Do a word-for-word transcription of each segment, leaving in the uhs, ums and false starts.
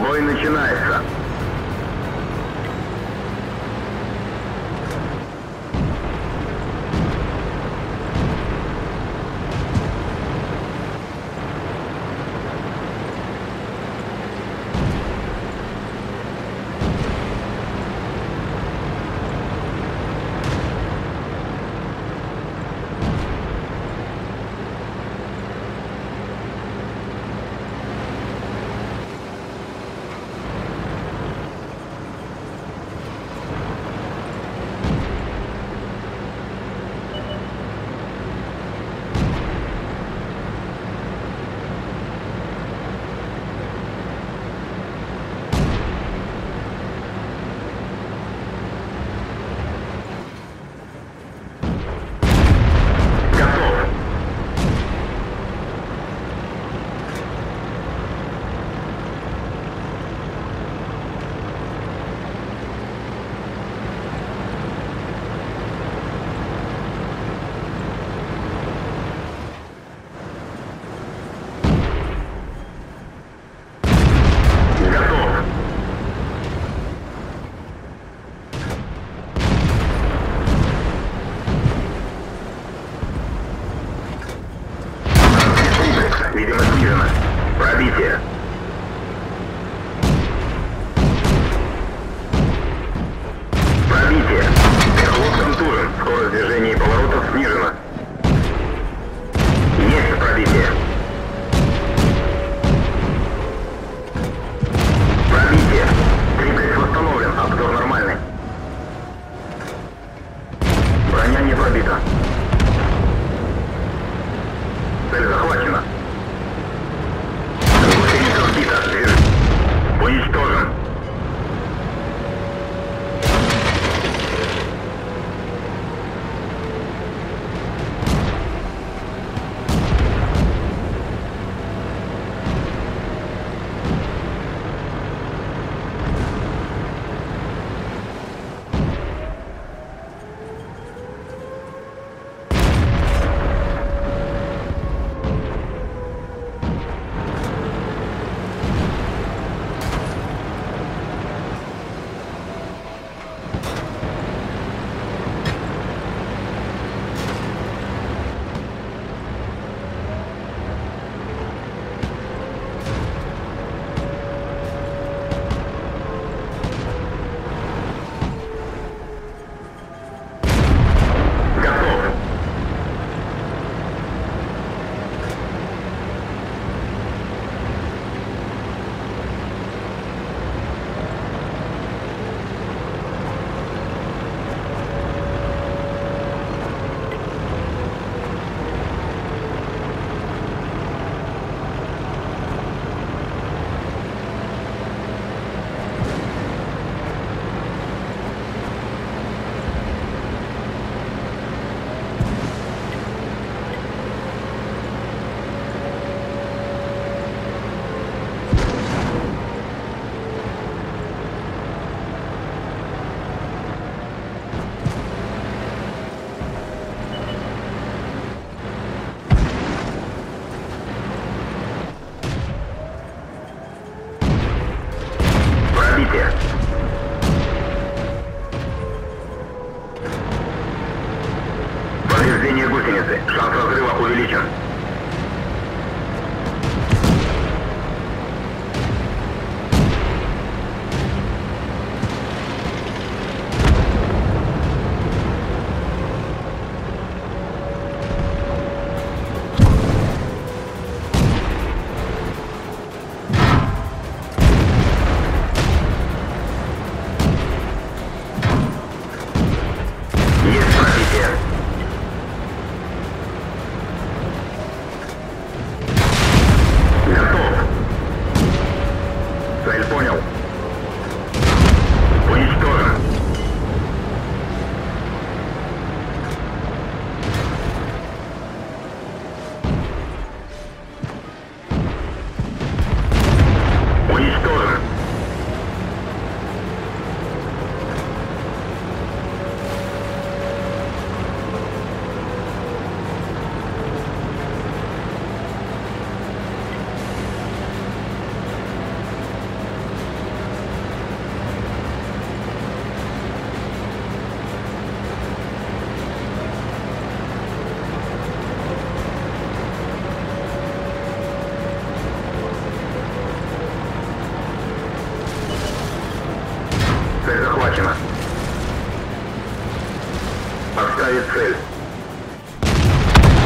Бой начинается. Шанс разрыва увеличен. Уничтожена цель.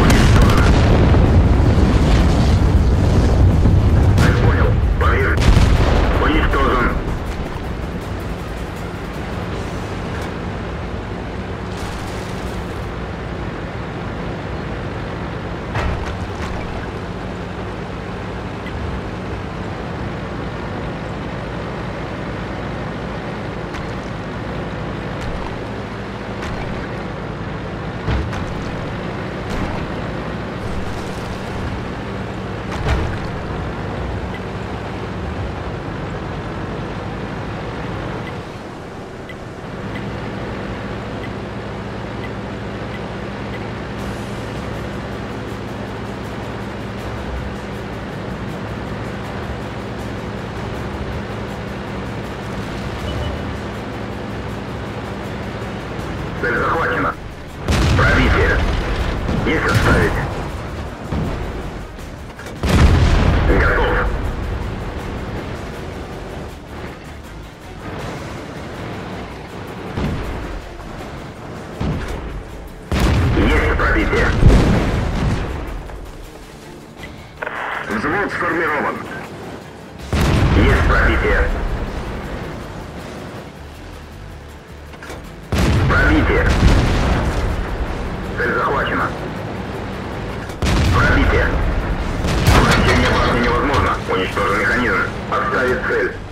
Уничтожена. Я понял. Барьер уничтожен. Цель захвачена. Пробитие. Есть отставить. Готов. Есть пробитие. Взвод сформирован. Есть пробитие. Цель захвачена. Пробитие. Возвращение башни невозможно. Уничтожен механизм. Отставить цель.